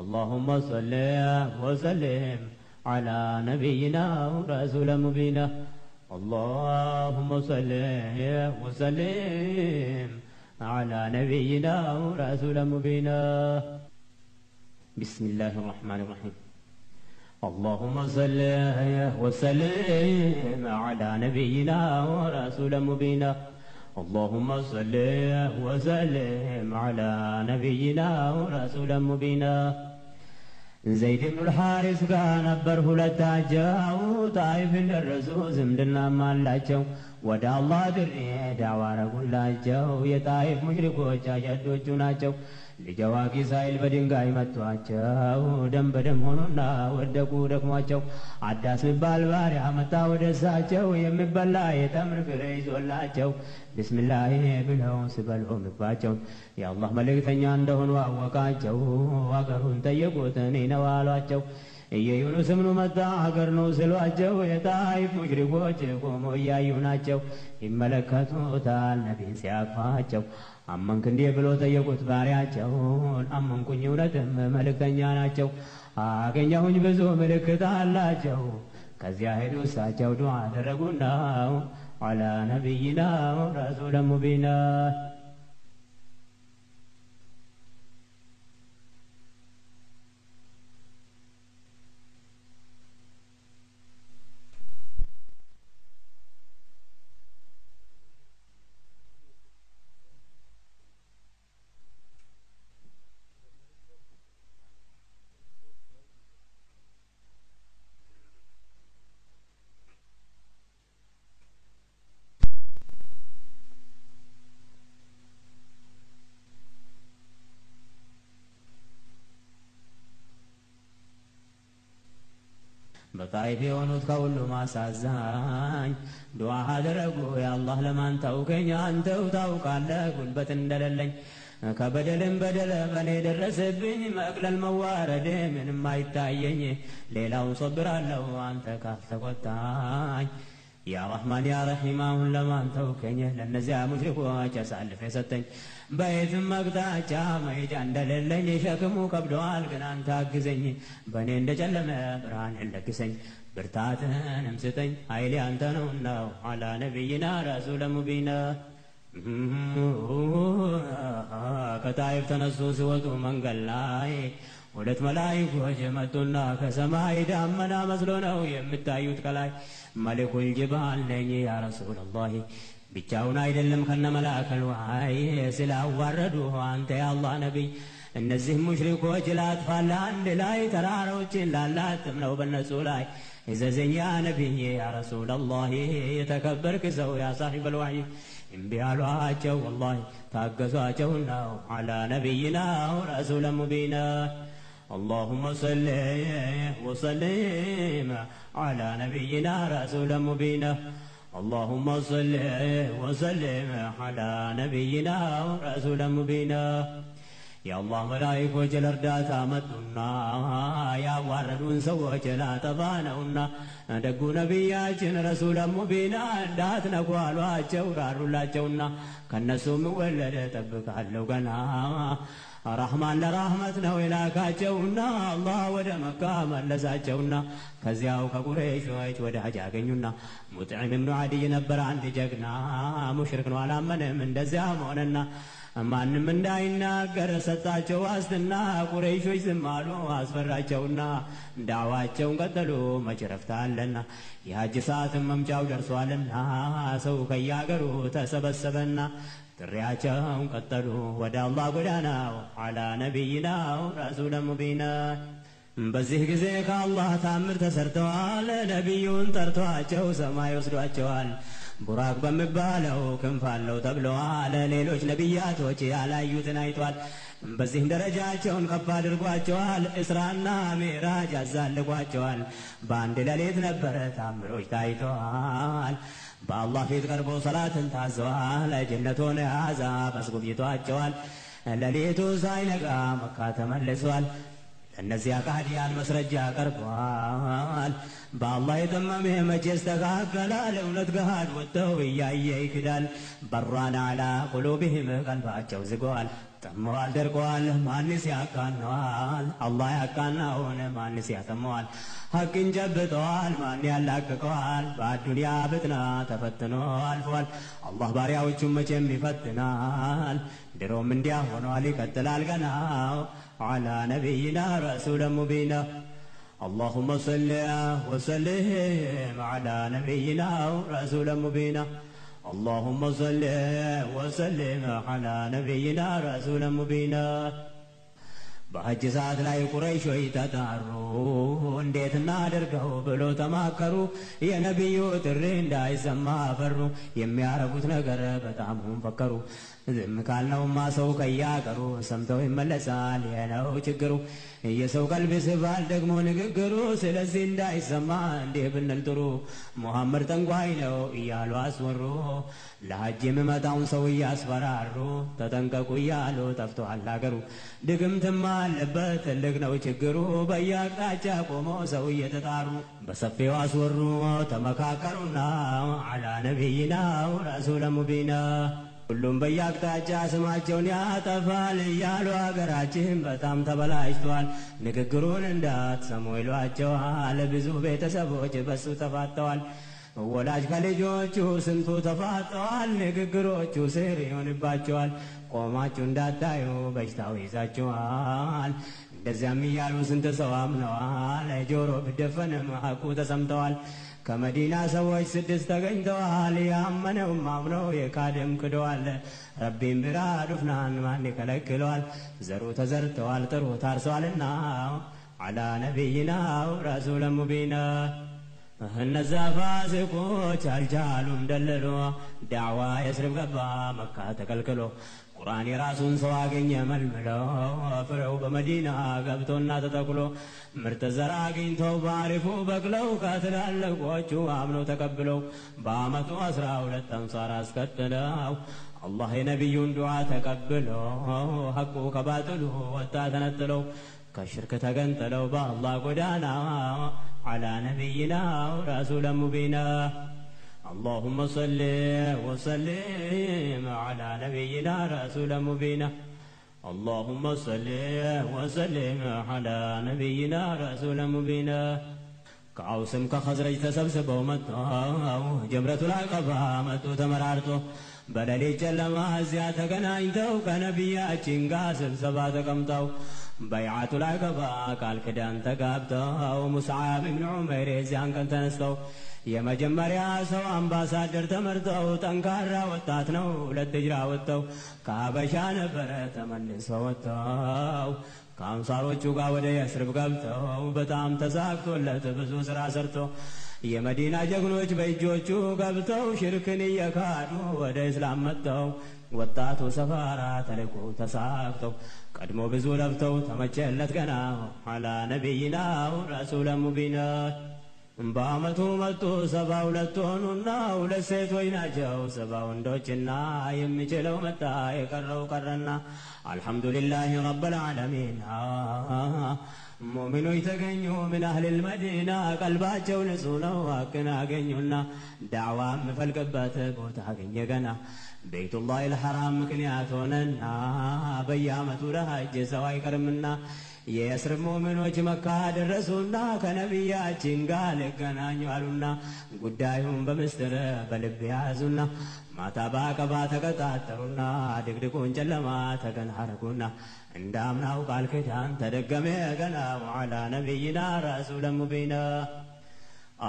اللهم صل وسلم على نبينا ورسول مبينا. اللهم صل وسلم على نبينا ورسول مبينا. بسم الله الرحمن الرحيم. اللهم صل وسلم على نبينا ورسول مبينا. اللهم صل وسلم على نبينا ورسول مبينا. زيد بن الحارث كان نبره لتاجاو طائف للرسول زمدنا مالاچو ወደ አላህ ድሬ ዳዋ አረጉላቸው። የጣይፍ ሙሽሪኮች አያዶቹ ናቸው። ለጀዋቂ ሳይል በድንጋይ መቷቸው። ደም በደም ሆኖና ወደቁ ደክሟቸው። አዳስ ይባል ባሪያ መጣ ወደሳቸው። የሚበላ የተምር ፍሬ ይዞላቸው ቢስሚላህ ብለው ሲበሉ ምግባቸው የአላህ መልእክተኛ እንደሆኑ አወቃቸው። አገሩን ጠየቁት እኔን አሏቸው። የዩኑስ ምኑ መጣ ሀገር ነው ስሏቸው። የጣይፍ ሙሽሪኮች ቆሞ እያዩ ናቸው። ይመለከቱታል ነቢይን ሲያቅፋቸው። አመንክ እንዴ ብሎ ጠየቁት ባሪያቸውን። አመንኩኝ እውነትም መልእክተኛ ናቸው። አገኘሁኝ ብዙ ምልክት አላቸው። ከዚያ ሄዱ እሳቸው ዱዓ አደረጉና አላ ነቢይና ወረሱለ ሙቢና። በጣይፍ የሆኑት ሁሉ ማሳዛኝ ዱዓ አደረጉ። ያ አላህ ለማን ታውከኝ አንተው ታውቃለህ። ጉልበት እንደሌለኝ ከበደልም በደለ በኔ ደረሰብኝ። መቅለል መዋረድ ምንም አይታየኝ። ሌላው ሶብራለሁ አንተ ካስተቆጣኝ። يا رحمن يا رحيم አሁን ለማን ተውከኝ። ለነዚያ ሙሽሪኮች አሳልፌ ሰጠኝ። በየትም መቅጣጫ መሄጃ እንደሌለኝ ሸክሙ ከብዶአል ግን አንተ አግዘኝ። በእኔ እንደጨለመ ብርሃን ለግሰኝ። ብርታትንም ስጠኝ ኃይሌ አንተ ነውና አላ ነብይና ረሱለ ሙቢና። ከጣይፍ ተነሱ ሲወጡ መንገድ ላይ ሁለት መላእክቶች መጡና ከሰማይ ዳመና መስሎ ነው የምታዩት ከላይ። ملك الجبال لي يا رسول الله ብቻውን አይደለም ከነ መላእክል ወአይ ስለአዋረዱ አንተ ያ አላህ ነብይ። እነዚህ ሙሽሪኮች ላጥፋላ አንድ ላይ ተራራዎችን ላላጥም ነው በነሱ ላይ። إذا زين يا نبي يا رسول الله يتكبرك زو يا صاحب الوعي انبي علاجه والله تاجزاجه الله على نبينا ورسول مبينا. اللهم صل وسلم على نبينا رسول مبينا. اللهم صل وسلم على نبينا رسول مبينا. يا الله ملائكة وجل أردات آمدنا يا واردون سوى لا تبانونا ندقو نبياتنا رسول مبينا انداتنا قوالوات جورار الله جونا كالنسوم ولد تبقى اللوغنا رحمن لرحمتنا ولاكا جونا الله ودمكا من لسا جونا كزياو كقريش ويش ودحجا قنينا متعم من عدي نبران تجقنا مشركنا على من من دزياموننا ማንም እንዳይናገር ሰጣቸው ዋስትና ቁረይሾች ዝም አሉ አስፈራቸውና ዳዋቸውን ቀጠሉ መጨረፍታለና የሐጅ ሰዓት መምጫው ደርሷልና ሰው ከያገሩ ተሰበሰበና ጥሪያቸውን ቀጠሉ ወደ አላህ ጎዳና አላ ነብይና ረሱል ሙቢና። በዚህ ጊዜ ከአላህ ተአምር ተሰርተዋል ነብዩን ጠርቷቸው ሰማይ ወስዷቸዋል ቡራክ በመባለው ክንፍ አለው ተብለዋል ሌሎች ነብያቶች ያላዩትን አይቷል በዚህም ደረጃቸውን ከፍ አድርጓቸዋል እስራና ሚዕራጅ አዛልጓቸዋል በአንድ ሌሊት ነበረ ተአምሮች ታይተዋል በአላህ ፊት ቀርቦ ሰላትን ታዘዋል ጀነት ሆነ አዛብ አስጎብኝቷቸዋል ሌሊቱ ሳይነጋ መካ ተመልሰዋል እነዚያ ካዲያን መስረጃ ቀርቧል በአላህ ተመመ መጀስተካከለ ለውነት ጋር ወተው ያየ ይክዳል በራና አላ قلوبهم ቀልባቸው ዝጓል ተመዋል ደርጓል ማንስ ያካናል አላህ ያካናውን ማንስ ያተመዋል ሐቅን ጀብጠዋል ማን ያላቀቀዋል በአዱንያ በጥና ተፈትኖ አልፏል አላህ ባሪያዎቹን መቼም ይፈትናል ድሮም እንዲያ ሆኗል ይቀጥላል ገና على نبينا رسول مبينا. اللهم صل وسلم على نبينا رسول مبينا. اللهم صل وسلم على نبينا رسول مبينا. بحج ساعة لا قريش يتداروا انديت نادرقوا بلو تماكروا يا نبيو ترين داي سما فروا يميعرفوت نقر بتعمهم فكروا ዝም ካልነው ማሰው ከያቀሩ ሰምተው ይመለሳል የነው ችግሩ የሰው ቀልብ ስባል ደግሞ ንግግሩ ስለዚህ እንዳይሰማ እንዲህ ብንል ጥሩ መሐመድ ጠንቋይ ነው እያሉ አስወሩ ለሐጅ የመጣውን ሰው ያስፈራሩ ተጠንቀቁ እያሉ ጠፍቷል ሀገሩ ድግምትም አለበት ትልቅ ነው ችግሩ በያቅጣጫ ቆሞ ሰው እየተጣሩ በሰፊው አስወሩ ተመካከሩና አላ ነብይና ረሱል ሙቢና። ሁሉም በያቅጣጫ ስማቸውን ያጠፋል ያሉ ሀገራችን በጣም ተበላሽቷል ንግግሩን እንዳትሰሙ ይሏቸዋል ብዙ ቤተሰቦች በሱ ተፋጠዋል ወላጅ ከልጆቹ ስንቱ ተፋጠዋል ንግግሮቹ ስር ይሆንባቸዋል ቆማችሁ እንዳታዩ በሽታው ይዛችኋል እንደዚያም እያሉ ስንት ሰው አምነዋል ጆሮ ቢደፈንም ሀቁ ተሰምተዋል ከመዲና ሰዎች ስድስት ተገኝተዋል ያመነው ማምነው የካደም ክደዋል ረቢን ብራዱፍናን ማን ከለክለዋል ዘሩ ተዘርተዋል ጥሩ ታርሰዋልና አላ ነብይና ረሱል ሙቢና። እነዛ ፋሲቆች አልቻሉም ደለሎ ዳዋ የስርብ ገባ መካ ተከልክሎ ቁርአን የራሱን ሰው አገኘ መልምለው ፍሬው በመዲና ገብቶና ተጠቅሎ ምርጥ ዘር አግኝተው ባሪፉ በቅለው ከትላልቆቹ አምነው ተቀብለው በአመቱ አስራ ሁለት አንሳር አስከትለው አላህ የነቢዩን ዱዓ ተቀብለው ሐቁ ከባጥሉ ወጣ ተነጥለው ከሽርክ ተገንጥለው በአላህ ጎዳና على نبينا رسول مبينا. اللهم صل وسلم على نبينا رسول مبينا. اللهم صل وسلم على نبينا رسول مبينا. كعوسم كخزرج تسبسبوا متوا جمرة العقبة متوا تمرارتوا በሌሊት ጨለማ እዚያ ተገናኝተው ከነቢያችን ጋር ስብሰባ ተቀምጠው በይዓቱ ላቀባ ቃል ኪዳን ተጋብተው ሙስዓብ ኢብኑ ዑመይር እዚያን ቀን ተነስተው የመጀመሪያ ሰው አምባሳደር ተመርጠው ጠንካራ ወጣት ነው ለሂጅራ ወጥተው ከሀበሻ ነበረ ተመልሰው ወጥተው ከአንሳሮቹ ጋር ወደ ያስርብ ገብተው በጣም ተሳክቶለት ብዙ ስራ ሰርተው የመዲና ጀግኖች በእጆቹ ገብተው ሽርክን ይካዱ ወደ እስላም መጣው ወጣቱ ሰፋራ ተለቁ ተሳክተው ቀድሞ ብዙ ለብተው ተመቸለት ገና ሐላ ነብይና ረሱል ሙቢና በአመቱ መጥቶ ሰባ ሁለት ሆኑና ሁለት ሴቶች ናቸው ሰባ ወንዶችና የሚችለው መጣ የቀረው ቀረና አልহামዱሊላሂ ረብል ዓለሚን ሙእሚኖች ተገኙ ምን አህል المدينة ቀልባቸው ንጹህ ነው አቅና ገኙና ዳዕዋም ፈልቀበት ቦታ አገኘ ገና بيت الله الحرام ምክንያት ሆነና በየአመቱ ለሐጅ ሰው አይቀርምና የእስር ሙእሚኖች መካ ደረሱና ከነብያችን ጋር ለገናኙ አሉና ጉዳዩን በመስጠረ በልብ ያዙና ማታ ባቀባ ተቀጣጠሩና ድግድቁን ጨለማ ተገናረጉና እንዳምናው ቃል ኪዳን ተደገመ ገና ወአላ ነብይና ረሱል ሙቢና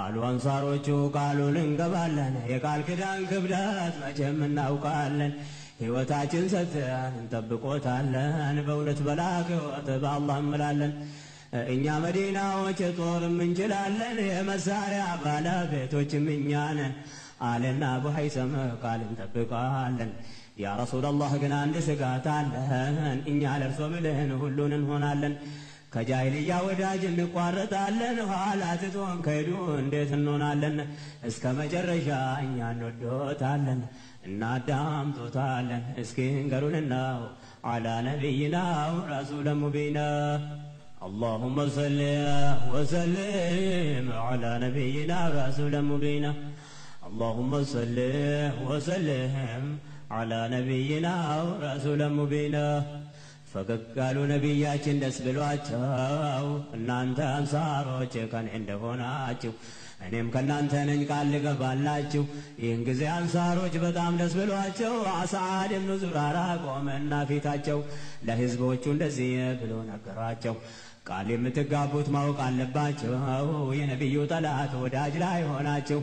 አሉ አንሳሮቹ ቃሉን እንገባለን የቃል ኪዳን ክብዳት መቼም እናውቃለን ህይወታችን ሰጥተን እንጠብቆታለን በእውነት በላከው ተባላህ እንላለን እኛ መዲናዎች ጦርም እንችላለን የመሳሪያ ባለቤቶች እኛ ነን አለና በሐይሰም ቃል እንጠብቃለን يا رسول الله قنا عند سقاطان إني على رسول الله نهلون هنالن كجاهلية وداج نقارطالن حالات توم كيدون ديت نونالن اسكا مجرشا إني نودوتالن نادام توتالن اسكين قرولنا على نبينا ورسول مبينا اللهم صل وسلم على نبينا ورسول مبينا اللهم صل وسلم على نبينا ورسول مبينا فقد قالوا نبياتين دس بلواتشو እናንተ አንሳሮች ከኔ እንደሆናችሁ እኔም ከናንተ ነኝ ቃል ገባላችሁ ይሄን ጊዜ አንሳሮች በጣም ደስ ብሏቸው አሳዓድ ኢብኑ ዙራራ ቆመና ፊታቸው ለህዝቦቹ እንደዚህ ብሎ ነገራቸው ቃል የምትጋቡት ማወቅ አለባችሁ የነብዩ ጠላት ወዳጅ ላይ ሆናችሁ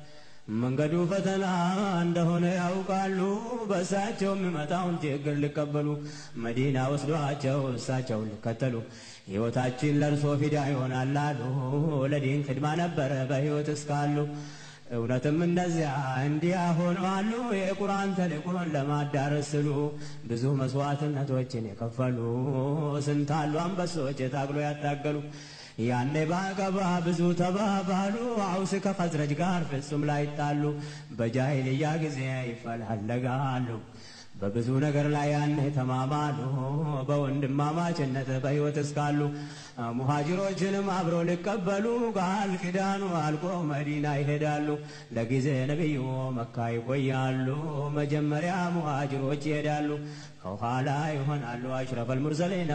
መንገዱ ፈተና እንደሆነ ያውቃሉ በሳቸው መጣውን ጀግር ሊቀበሉ መዲና ወስዷቸው እሳቸው ሊከተሉ ህይወታችን ለርሶ ፊዳ ይሆናል አሉ ለዲን ኺድማ ነበር በህይወት እስካሉ እውነትም እንደዚያ እንዲያ ሆነዋሉ የቁርአን ተልእኮን ለማዳረስ ሲሉ ብዙ መስዋዕትነቶችን የከፈሉ ስንታሉ አንበሶች ታግሎ ያታገሉ ያኔ ባቀባ ብዙ ተባባሉ አውስ ከፈዝረጅ ጋር ፍጹም ላይ ጣሉ በጃሂልያ ጊዜ ይፈላልጋሉ በብዙ ነገር ላይ ያኔ ተማማሉ በወንድማማችነት በህይወት እስካሉ ሙሃጅሮችንም አብሮ ሊቀበሉ ቃል ኪዳኑ አልቆ መዲና ይሄዳሉ ለጊዜ ነብዩ መካ ይቆያሉ መጀመሪያ ሙሃጅሮች ይሄዳሉ ከኋላ ይሆናሉ አሽራፈል ሙርሰሊና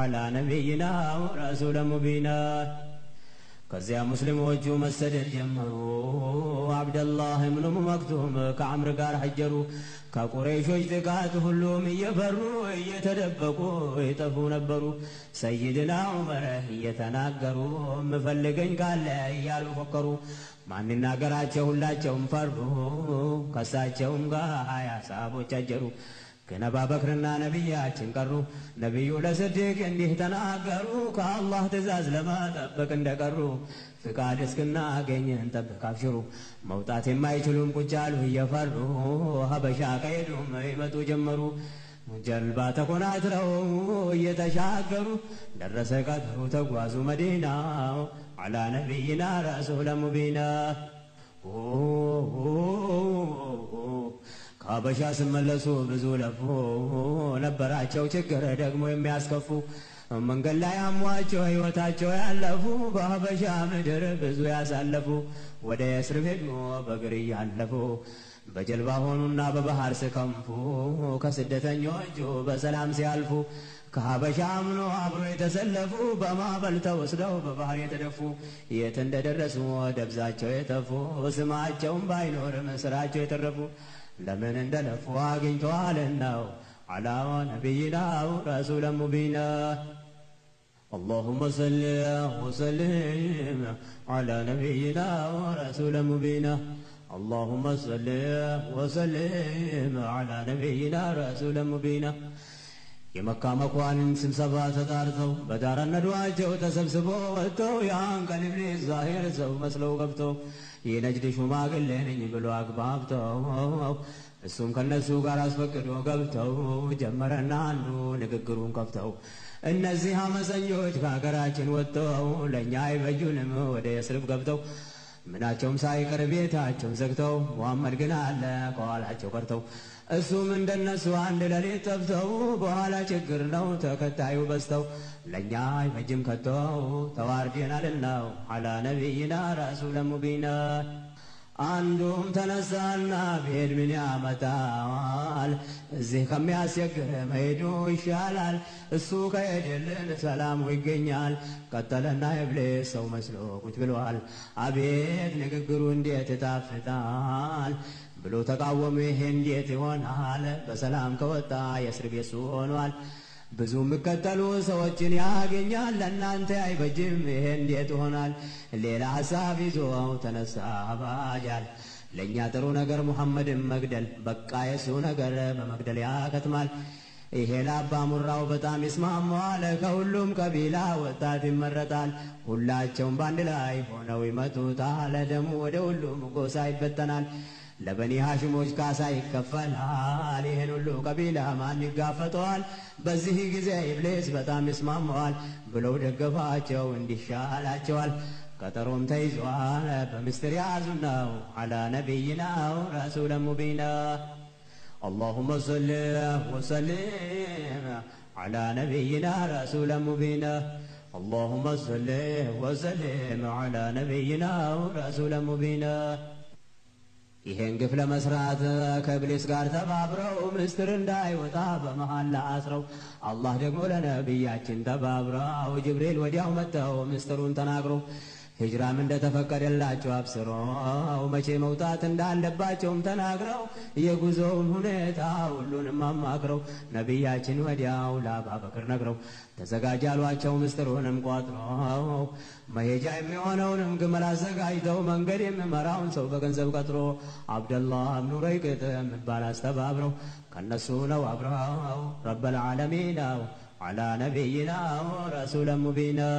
على نبينا ورسول مبينا كزيا مسلموቹ መስደድ ጀመሩ አብዱላህ ኢብኑ መክቱም ከአምር ጋር ሐጀሩ ከቁረይሾች ጥቃት ሁሉም እየፈሩ እየተደበቁ እየጠፉ ነበሩ ሰይድና ዑመር እየተናገሩ ምፈልገኝ ካለ እያሉ ፈከሩ ማንና ገራቸው ሁላቸውም ፈሩ ከሳቸውም ጋር አያሳቦች አጀሩ كنبى بكرنا نبياتين كرو نبيو لصدق انده تناقرو كالله تزاز لما تبكن دكرو فقادس كنا اغنين تبك افشرو موتات ما يشلوم قجالو يفرو هبشا قيدو ميمتو جمرو جلبا تكون عطرو يتشاكرو درس قدرو تقوازو مدينة على نبينا رسول مبينا አበሻ ስመለሱ ብዙ ለፎ ነበራቸው ችግር ደግሞ የሚያስከፉ መንገድ ላይ አሟቸው ህይወታቸው ያለፉ በአበሻ ምድር ብዙ ያሳለፉ ወደ እስር ቤት በግር ያለፉ በጀልባ ሆኑና በባህር ሲከንፉ ከስደተኞቹ በሰላም ሲያልፉ ከአበሻ ምኖ አብሮ የተሰለፉ በማዕበል ተወስደው በባህር የተደፉ የት እንደደረሱ ደብዛቸው የተፉ ስማቸውም ባይኖርም ስራቸው የተረፉ لمن اندلف واقنت على على نبينا ورسول مبينا. اللهم صل وسلم على نبينا ورسول مبينا. اللهم صل وسلم على نبينا ورسول مبينا. يمكا مقوان سمسبا ستارتو بدارا ندواجو تسبسبو واتو يان قلبني الظاهر سو مسلو قبتو ينجد شما قليني بلو اقبابتو السوم كالنسو قراس فكرو قبتو جمرنا نو نققرون قبتو النزيها مسنجوج كاكراجن واتو لنجاي بجونم ودي يسرف قبتو مناچوم سايقر بيتاچوم زغتو محمد جنال قوالاچو قرتو እሱም እንደነሱ አንድ ለሌት ተብተው በኋላ ችግር ነው ተከታዩ በስተው ለኛ አይፈጅም ከተው ተዋርደናልና አላ ነብይና ረሱል ሙቢና። አንዱም ተነሳና ብሄድ ምን ያመጣል እዚህ ከሚያስቸግር መሄዱ ይሻላል እሱ ከሄደልን ሰላሙ ይገኛል። ቀጠለና ኢብሊስ ሰው መስሎ ቁጭ ብሏል አቤት ንግግሩ እንዴት ታፍጣል ብሎ ተቃወመ እንዴት ይሆናል በሰላም ከወጣ የእስር ቤት ሆኗል። ብዙ መከተሉ ሰዎችን ያገኛል ለናንተ አይበጅም ይሄ እንዴት ይሆናል ሌላ ሐሳብ ይዞ ተነሳ ባጃል ለኛ ጥሩ ነገር መሐመድን መግደል በቃ የሱ ነገር በመግደል ያከትማል። ይሄ ለአባ ሙራው በጣም ይስማማዋል ከሁሉም ቀቢላ ወጣት ይመረጣል ሁላቸውም ባንድ ላይ ሆነው ይመጡታል ደሙ ወደ ሁሉም ጎሳ ይበተናል ለበኒ ሐሽሞች ካሳ ይከፈላል ይሄን ሁሉ ቀቢላ ማን ይጋፈጠዋል በዚህ ጊዜ ኢብሊስ በጣም ይስማማዋል ብለው ደገፋቸው እንዲሻላቸዋል። ቀጠሮም ተይዟል በሚስጥር ያዙና አላ ነብይና ረሱል ሙቢና። اللهم صل وسلم على نبينا رسول مبينا. اللهم صل وسلم على نبينا رسول مبينا. ይሄን ግፍ ለመስራት ከኢብሊስ ጋር ተባብረው ምስጥር እንዳይወጣ በመሐላ አስረው አላህ ደግሞ ለነብያችን ተባብረው ጅብሪል ወዲያው መጣው ምስጥሩን ተናግሮ ሂጅራም እንደተፈቀደላቸው አብስረው መቼ መውጣት እንዳለባቸውም ተናግረው የጉዞውን ሁኔታ ሁሉንም አማክረው ነብያችን ወዲያው ለአቡበክር ነግረው ተዘጋጃሏቸው ምስጥሩንም ቋጥረው መሄጃ የሚሆነውንም ግመል አዘጋጅተው መንገድ የሚመራውን ሰው በገንዘብ ቀጥሮ አብደላህ ኢብኑ ረይቅጥ የሚባል አስተባብረው ከነሱ ነው አብረው رب العالمين على نبينا ورسول مبينا።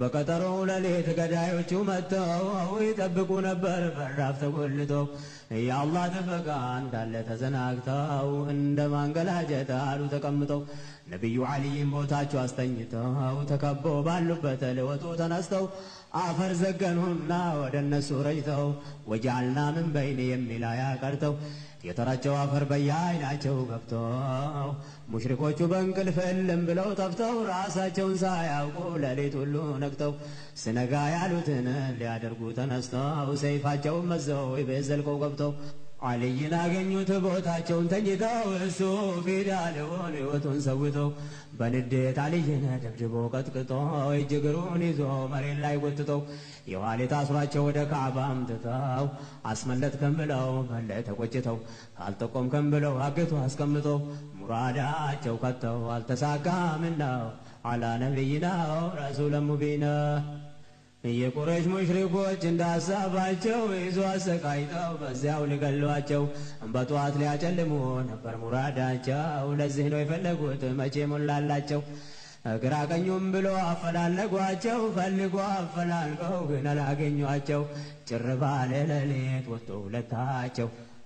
በቀጠሮው ለሌት ገዳዮቹ መጥተው ይጠብቁ ነበር በራፍ ተጎልተው ያአላህ ተፈቃ እንዳለ ተዘናግተው እንደማንገላጀት አሉ ተቀምጠው ነብዩ አለይሂም ቦታቸው አስተኝተው ተከበው ባሉበት ለወጡ ተነስተው አፈር ዘገኑና ወደነሱ ረጅተው ወጃልና ምን በይነ የሚላያ ቀርተው የተራቸው አፈር በያይናቸው ገብተው ሙሽሪኮቹ በእንቅልፍ እልም ብለው ጠፍተው ራሳቸውን ሳያውቁ ለሌት ሁሉ ነግተው ስነጋ ያሉትን ሊያደርጉ ተነስተው ሰይፋቸውን መዘው ይበዝ ዘልቀው ገብተው አለይን አገኙት ቦታቸውን ተኝተው እሱ ፊዳለውን ህይወቱን ሰውተው በንዴት አለይን ደብድቦ ቀጥቅጦ እጅግሩን ይዞ መሬት ላይ ጎትተው የኋሊት አስሯቸው ወደ ካዕባ አምጥተው አስመለጥከን ብለው መለጥ ተቆጭተው ካልጠቆምከን ብለው አገቱ አስቀምጠው ሙራዳቸው ከተው አልተሳካምና አላ ነብይና ረሱል ሙቢና። የቁረይሽ ሙሽሪኮች እንዳሳባቸው ይዞ አሰቃይተው በዚያው ሊገሏቸው በጧት ሊያጨልሙ ነበር ሙራዳቸው ለዚህ ነው የፈለጉት መቼ ሞላላቸው ግራ ቀኙም ብሎ አፈላለጓቸው ፈልጎ አፈላልገው ግን አላገኟቸው ጭር ባለ ሌሊት ወጥቶ ሁለታቸው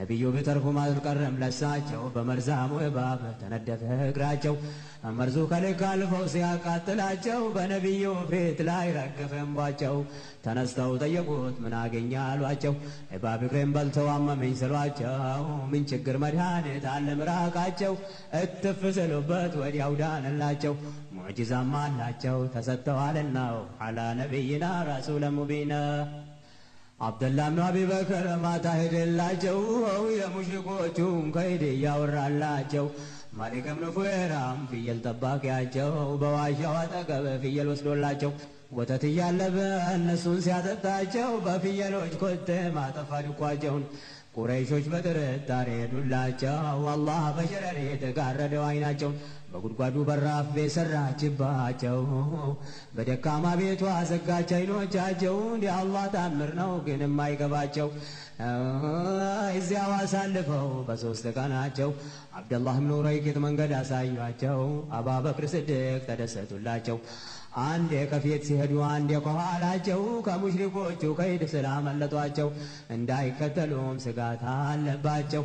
ነብዩ በተርኩም አልቀረም ለሳቸው በመርዛሙ እባብ ተነደፈ እግራቸው መርዙ ከልካልፈው ሲያቃጥላቸው በነብዩ ፊት ላይ ረገፈባቸው ተነስተው ጠየቁት ምን አገኛ አሏቸው እባብ እግሬን በልተው አመመኝ ስሏቸው ምን ችግር መድኃኒት አለ ምራቃቸው እትፍሰሉበት ወዲያው ዳንላቸው ሙዕጂዛም አላቸው ተሰጥተዋልና አላ ነብይና ረሱል ሙቢና عبد الله بن أبي بكر ما تهد الله جو يا مشركوتهم كيد يا ورا الله جو مالك بن فيرام في الطباق يا جو بواشواتك في الوسط الله جو وتت يالب النسون سيادتها جو بفي الوجه كنت ما تفارقوا جون قريشوش بدر تاريد الله جو والله بشرري تقرد وعينا جو በጉድጓዱ በራፍ በሰራችባቸው በደካማ ቤቷ አዘጋች አይኖቻቸው የአላህ ታምር ነው ግን የማይገባቸው እዚያው አሳልፈው በሶስት ቀናቸው አብዱላህ ኢብኑ ኡረይቂት መንገድ አሳያቸው አባበክር ስድቅ ተደሰቱላቸው አንድ ከፊት ሲሄዱ አንድ ከኋላቸው ከሙሽሪኮቹ ከይድ ስላመለጧቸው እንዳይከተሉም ስጋት አለባቸው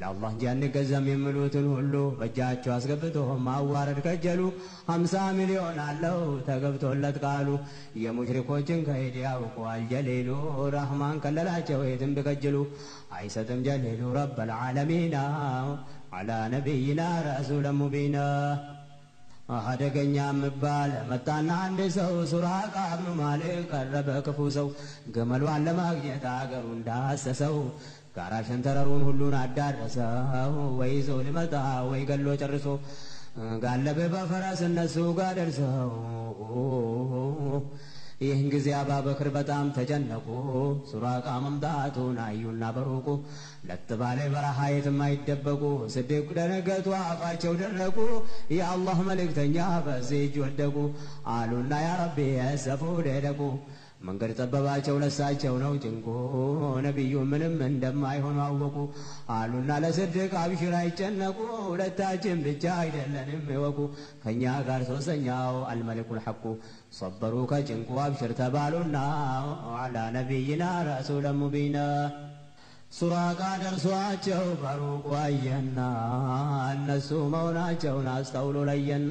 ለአላህ ያንገዛም የምሉትን ሁሉ በጃቸው አስገብተው ማዋረድ ከጀሉ ሃምሳ ሚሊዮን አለው ተገብቶለት ቃሉ የሙሽሪኮችን ከሄድ ያውቀዋል ጀሌሉ ረህማን ከለላቸው የትም ቢከጅሉ አይሰጥም ጀሌሉ ረብል ዓለሚና አላ ነብይና ረሱል ሙቢና አሐደገኛ መባል መጣና አንድ ሰው ሱራቃ ኢብኑ ማሊክ ቀረበ ክፉ ሰው ገመሏን ለማግኘት አገሩ እንዳሰሰው ጋራሽን ተራሩን ሁሉን አዳረሰው ወይዞ ለመጣ ወይ ገሎ ጨርሶ ጋለበ በፈራስ እነሱ ጋር ደርሰው ይህን ጊዜ አባበክር በጣም ተጨነቁ ሱራቃ መምጣቱን አዩና በሩቁ ለጥባለ በረሃ የማይደበቁ ስድቅ ደነገጡ አፋቸው ደረቁ ያአላህ መልእክተኛ በዚህ ወደቁ አሉና ያ ረቢ ያሰፉ ደረቁ መንገድ ተበባቸው ለሳቸው ነው ጭንቆ ነብዩ ምንም እንደማይሆን አወቁ አሉና ለስድቅ አብሽራ ይጨነቁ ሁለታችን ብቻ አይደለንም ይወቁ ከኛ ጋር ሶስተኛው አልመልኩል ሐቁ صبروا ከጭንቁ አብሽር ተባሉና አላ ነብይና ረሱል ሙቢና ሱራቃ ደርሷቸው በሩቁ አየና እነሱ መሆናቸውን አስተውሎ ለየና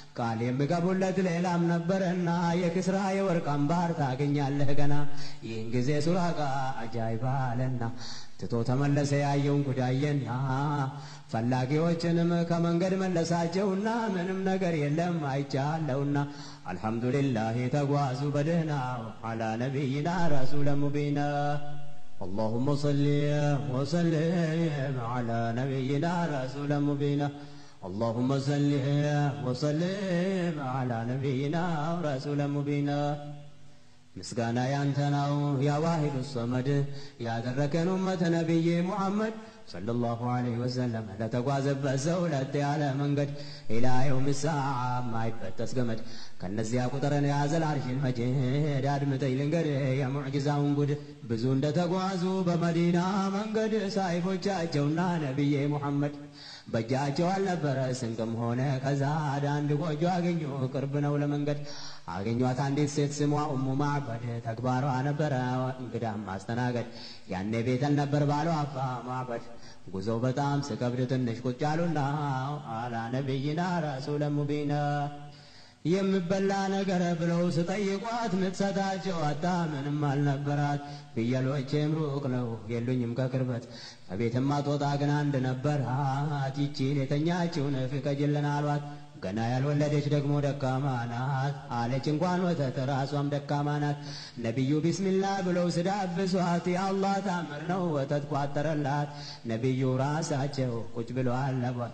ቃል የምገቡለት ሌላም ነበርና የክስራ የወርቅ አምባር ታገኛለህ ገና ይህን ጊዜ ሱራቃ አጃይባ አለና ትቶ ተመለሰ ያየውን ጉዳየና ፈላጊዎችንም ከመንገድ መለሳቸውና ምንም ነገር የለም አይቻለውና አልহামዱሊላህ ተጓዙ በደህና አላ ነብይና ረሱል ሙቢና اللهم صل وسلم على نبينا رسول مبين اللهم صل وسلم على نبينا رسول مبين ምስጋና ያንተ ነው ያ ዋሂዱ ሰመድ ያደረከን ኡመት ነብይ ሙሐመድ ሰለላሁ ዐለይሂ ወሰለም ለተጓዘበት ሰው ለተያለ መንገድ ኢላ የውም ሰዓ ማይበጠስ ገመድ ከነዚያ ቁጥርን ያዘል አርሽን መጂድ አድምጠኝ ልንገርህ የሙዕጂዛውን ጉድ ብዙ እንደተጓዙ በመዲና መንገድ ሳይፎቻቸውና ነብይ ሙሐመድ بجاجوال نبرس انكم هونه كزاد عند قوجو اغنيو قربنا ولا منقد اغنيوات عندي سيت سموا ام معبد تكبارو نبرا انقدام ماستناغد ያኔ ቤተል ነበር ባለው አባ ማዕበድ ጉዞ በጣም ስከብድ ትንሽ ቁጭ አሉና አላ ነብይና ረሱል ሙቢና የምበላ ነገር ብለው ስጠይቋት ምትሰጣቸው አጣ ምንም አልነበራት። ፍየሎችም ሩቅ ነው የሉኝም ከቅርበት ከቤትም አትወጣ ግን አንድ ነበራት። ይቺን የተኛችውን ፍቀጅልን አሏት። ገና ያልወለደች ደግሞ ደካማ ናት አለች። እንኳን ወተት ራሷም ደካማ ናት። ነብዩ ቢስሚላህ ብለው ስዳብሷት ያአላህ ታምር ነው ወተት ቋጠረላት። ነብዩ ራሳቸው ቁጭ ብለው አለቧት።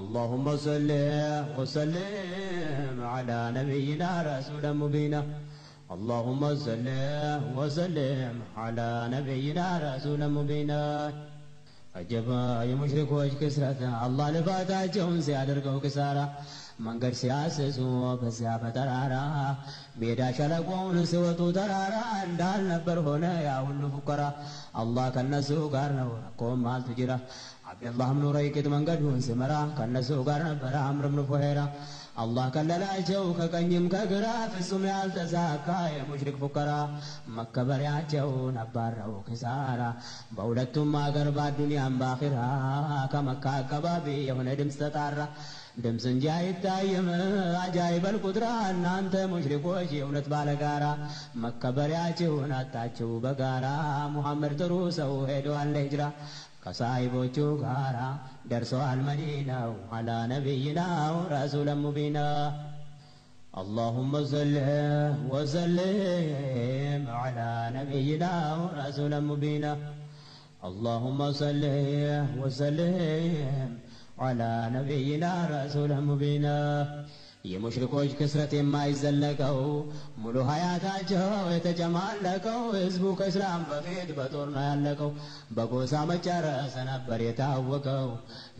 اللهم صل وسلم على نبينا رسول مبين اللهم صل وسلم على نبينا رسول مبين عجب የሙሽሪኮች ክስራት አላህ ለፋታቸውን ሲያደርገው ክሳራ መንገድ ሲያስሱ በዚያ በተራራ ሜዳ ሸለቆውን ሲወጡ ተራራ እንዳልነበር ሆነ ያ ሁሉ ፉከራ። አላህ ከነሱ ጋር ነው ቆም አልትጅራ አብደላህ ኢብኑ ረይቂት መንገዱን ሲመራ ከነሱ ጋር ነበር አምር ኢብኑ ፉሄራ። አላህ ከለላቸው ከቀኝም ከግራ ፍጹም ያልተሳካ የሙሽሪክ ፉከራ መከበሪያቸውን አባረው ክሳራ። በሁለቱም አገር በዱንያም በአኺራ ከመካ አካባቢ የሆነ ድምፅ ተጣራ። ድምፅ እንጂ አይታየም አጃኢብ አልቁድራ እናንተ ሙሽሪኮች የእውነት ባለጋራ መከበሪያችሁን አጣችሁ በጋራ ሙሐመድ ጥሩ ሰው ሄደዋል ለሂጅራ ከሳይቦቹ ጋራ ደርሰዋል መዲናው አላ ነብይና ረሱል ሙቢና اللهم صل وسلم على نبينا رسول مبين اللهم صل وسلم على نبينا رسول مبين የሙሽሪኮች ክስረት የማይዘለቀው ሙሉ ሀያታቸው የተጨማለቀው ህዝቡ ከእስላም በፊት በጦርና ያለቀው በጎሳ መጨረስ ነበር የታወቀው።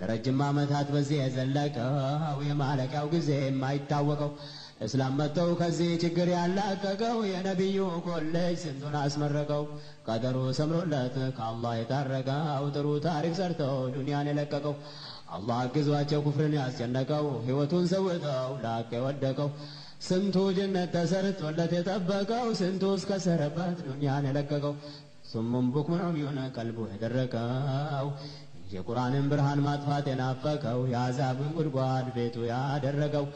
ለረጅም ዓመታት በዚህ የዘለቀው የማለቂያው ጊዜ የማይታወቀው እስላም መተው ከዚህ ችግር ያላቀቀው የነብዩ ኮሌጅ ስንቱን አስመረቀው። ቀጠሮ ሰምሮለት ከአላህ የታረቀው ጥሩ ታሪክ ሰርተው ዱንያን የለቀቀው አላህ አግዟቸው ኩፍርን ያስጨነቀው ህይወቱን ሰውተው ላቀ ወደቀው ስንቱ ጀነት ተሰርቶለት የጠበቀው ስንቱ እስከሰረበት ዱንያን የለቀቀው ሱሙም ቡክሙን ዐሚዩን ቀልቡ የደረቀው የቁርአንን ብርሃን ማጥፋት የናፈቀው ያዛብን ጉድጓድ ቤቱ ያደረገው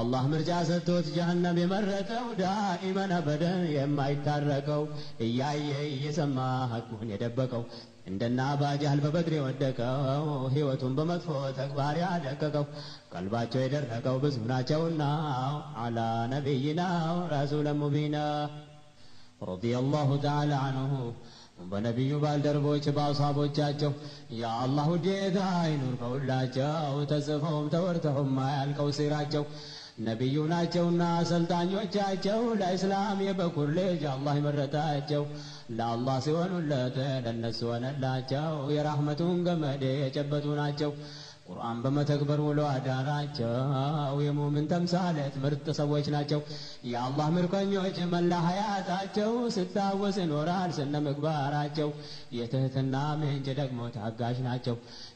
አላህ ምርጫ ሰጥቶት ጀሃነም የመረጠው ዳኢመን አበደን የማይታረቀው እያየ እየሰማ ሐቁን የደበቀው እንደና አባጃህል በበድር ወደቀው ህይወቱን በመጥፎ ተግባር ያደቀቀው ቀልባቸው የደረቀው ብዙ ናቸውና አላ ነብይና ረሱል ሙቢና ረዲየላሁ ተዓላ ዐንሁ በነብዩ ባልደረቦች ባሳቦቻቸው ያአላህ ጌታ ይኑር በሁላቸው ተጽፈውም ተወርተውም አያልቀው ሲራቸው ነብዩ ናቸውና ሰልጣኞቻቸው ለእስላም የበኩር ልጅ አላህ ይመረጣቸው ለአላህ ሲሆኑለት ለነሱ ወነላቸው የራህመቱን ገመድ የጨበጡ ናቸው። ቁርአን በመተግበር ወሎ አዳራቸው የሙእሚን ተምሳለት ምርጥ ሰዎች ናቸው። ያአላህ ምርኮኞች መላ ሀያታቸው ስታወስ ኖራል ስነ ምግባራቸው የትህትና ምንጭ ደግሞ ታጋሽ ናቸው።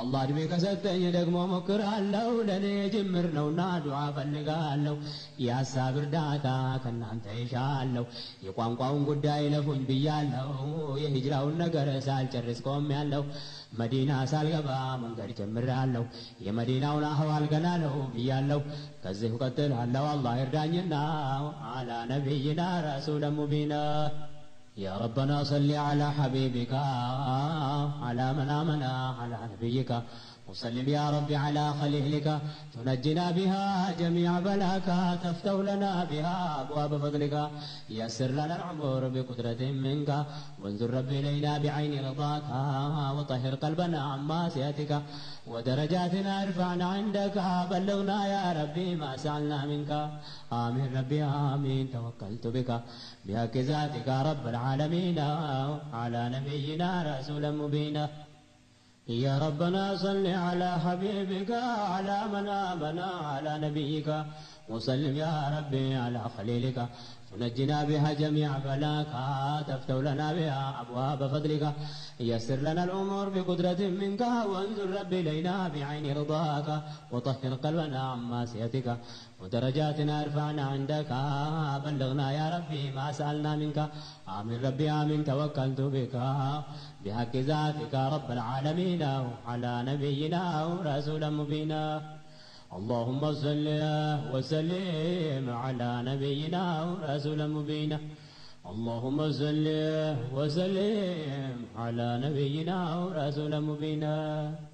አላህ ድሜ ከሰጠኝ ደግሞ ሞክራለሁ ለኔ ጅምር ነውና ዱዓ ፈልጋለሁ ያሳብ እርዳታ ከናንተ ይሻለሁ የቋንቋውን ጉዳይ ለፉኝ ብያለሁ የሂጅራውን ነገር ሳልጨርስ ቆሜያለሁ መዲና ሳልገባ መንገድ ጀምራለሁ የመዲናውን አህዋል ገና ነው ብያለሁ ከዚህ እቀጥላለሁ አላህ ይርዳኝና አላ ነብይና ረሱል ሙቢና يا ربنا صل على حبيبك على من آمن على نبيك وسلم يا رب على خليلك تنجنا بها جميع بلاك، تفتح لنا بها أبواب فضلك، يسر لنا العمر بقدرة منك، وانظر ربي إلينا بعين رضاك، وطهر قلبنا عن معصيتك، ودرجاتنا ارفعنا عندك، بلغنا يا ربي ما سألنا منك. آمين ربي آمين. توكلت بك بحق ذاتك رب العالمين، على نبينا رسولا مبينا. يا ربنا صل على حبيبك، على من آمنا على نبيك، وسلم يا ربي على خليلك تنجنا بها جميع بلاك، تفتح لنا بها أبواب فضلك، يسر لنا الأمور بقدرة منك، وانظر ربي إلينا بعين رضاك، وطهر قلبنا عن معصيتك، ودرجاتنا ارفعنا عندك، بلغنا يا ربي ما سألنا منك. آمين ربي آمين. توكلت بك بحق ذاتك رب العالمين، على نبينا ورسولا مبينا. اللهم صل وسلم على نبينا ورسولا مبينا. اللهم صل وسلم على نبينا ورسولا مبينا.